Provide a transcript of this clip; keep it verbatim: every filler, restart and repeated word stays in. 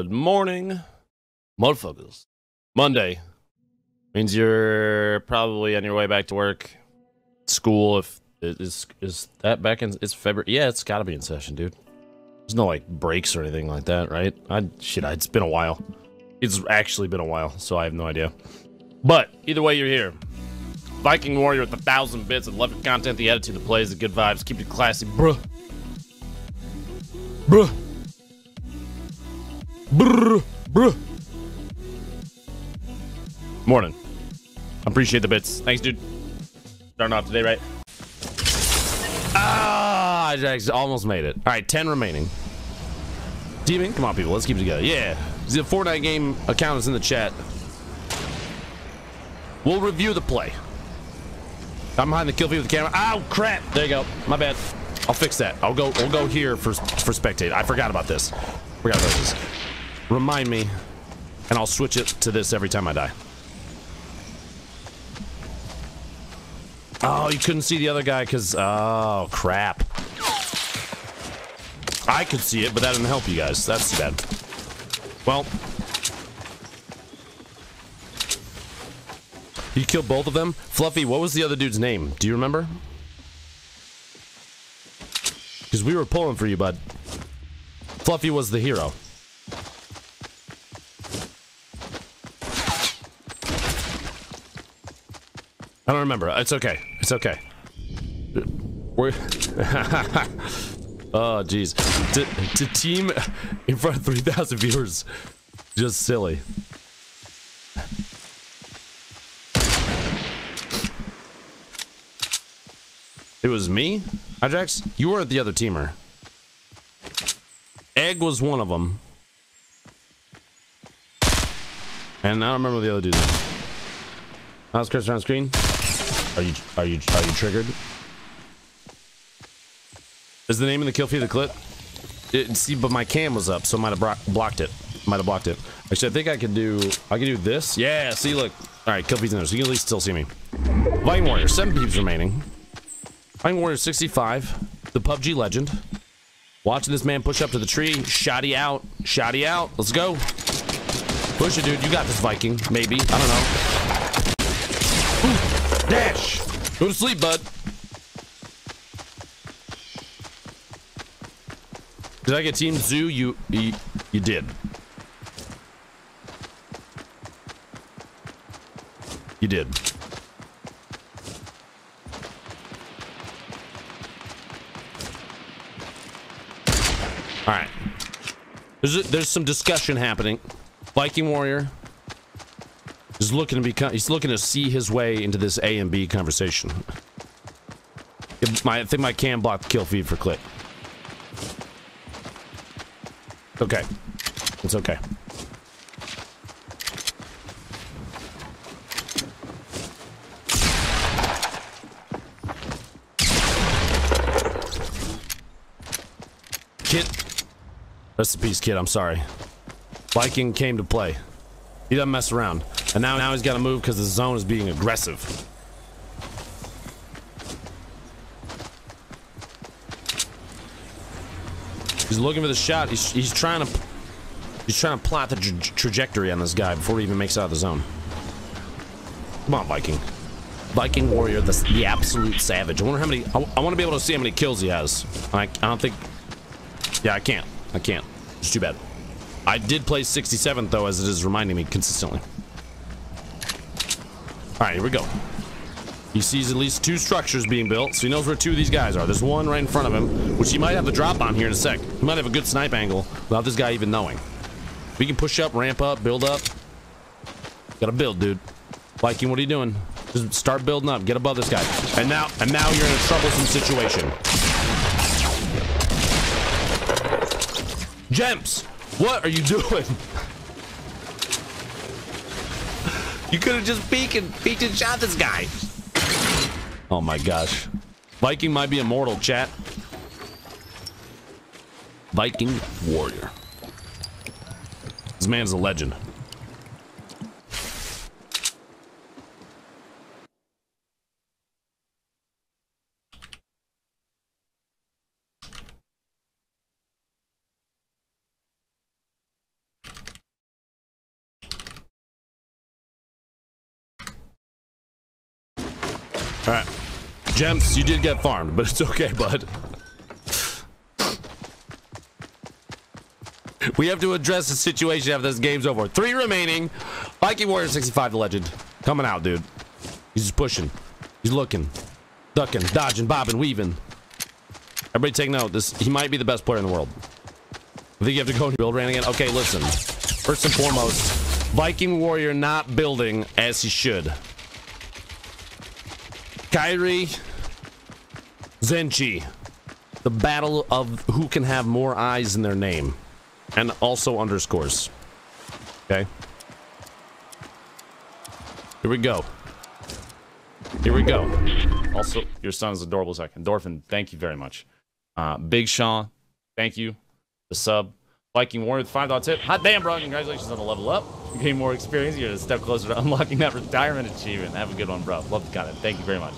Good morning, motherfuckers. Monday means you're probably on your way back to work, school. If is is that back in? It's February. Yeah, it's gotta be in session, dude. There's no like breaks or anything like that, right? I shit. I, it's been a while. It's actually been a while, so I have no idea. But either way, you're here. Viking Warrior with a thousand bits and love your content, the attitude, the plays, the good vibes. Keep it classy, bruh. Bruh. Brr, bruh. Morning. Appreciate the bits. Thanks, dude. Starting off today, right? Ah, Ajax almost made it. All right, ten remaining. Teaming, come on, people. Let's keep it together. Yeah. The Fortnite game account is in the chat. We'll review the play. I'm behind the kill feed with the camera. Ow, crap. There you go. My bad. I'll fix that. I'll go. We'll go here for for spectate. I forgot about this. Forgot about this. Remind me, and I'll switch it to this every time I die. Oh, you couldn't see the other guy because oh crap. I could see it, but that didn't help you guys. That's too bad. Well. You killed both of them? Fluffy, what was the other dude's name? Do you remember? Because we were pulling for you, bud. Fluffy was the hero. I don't remember. It's okay. It's okay. We're oh, jeez. To, to team in front of three thousand viewers. Just silly. It was me? Ajax? You weren't the other teamer. Egg was one of them. And I don't remember the other dude. How's Chris on screen? Are you, are you, are you triggered? Is the name in the kill feed the clip? It, see, but my cam was up, so I might have blocked it. Might have blocked it. Actually, I think I can do, I can do this. Yeah, see, look. All right, kill feed's in there, so you can at least still see me. Viking Warrior, seven peeps remaining. Viking Warrior sixty-five, the P U B G legend. Watching this man push up to the tree. Shotty out. Shotty out. Let's go. Push it, dude. You got this, Viking. Maybe. I don't know. Ooh, dash. Go to sleep, bud. Did I get Team Zoo? You, you, you did. You did. All right, there's a, there's some discussion happening. Viking Warrior is looking to become, he's looking to see his way into this A and B conversation. My, I think my cam blocked the kill feed for clip. Okay, it's okay. Kid. Rest in peace, kid. I'm sorry. Viking came to play. He doesn't mess around. And now, now he's got to move because the zone is being aggressive. He's looking for the shot. He's, he's trying to he's trying to plot the tra trajectory on this guy before he even makes it out of the zone. Come on, Viking. Viking Warrior, the, the absolute savage. I wonder how many. I, I want to be able to see how many kills he has. I, I don't think. Yeah, I can't. I can't. It's too bad. I did play sixty-seventh, though, as it is reminding me consistently. All right, here we go. He sees at least two structures being built, so he knows where two of these guys are. There's one right in front of him, which he might have to drop on here in a sec. He might have a good snipe angle without this guy even knowing. We can push up, ramp up, build up. Gotta build, dude. Viking, what are you doing? Just start building up. Get above this guy. And now, and now you're in a troublesome situation. Gemps, what are you doing? You could have just peeked and, peeked and shot this guy. Oh my gosh. Viking might be immortal, chat. Viking Warrior. This man's a legend. All right, Gemps, you did get farmed, but it's okay, bud. We have to address the situation after this game's over. Three remaining. Viking Warrior sixty-five, the legend, coming out, dude. He's just pushing. He's looking, ducking, dodging, bobbing, weaving. Everybody take note. This, he might be the best player in the world. I think you have to go and build ran again. Okay, listen. First and foremost, Viking Warrior not building as he should. Kyrie, Zenchi, the battle of who can have more eyes in their name, and also underscores. Okay, here we go. Here we go. Also, your son is adorable. Second, Dorfin, thank you very much. Uh, Big Sean, thank you. The sub, Viking Warrior, with five dollar tip. Hot damn, bro! Congratulations on the level up. You gain more experience. You're a step closer to unlocking that retirement achievement. Have a good one, bro. Love the content. Thank you very much.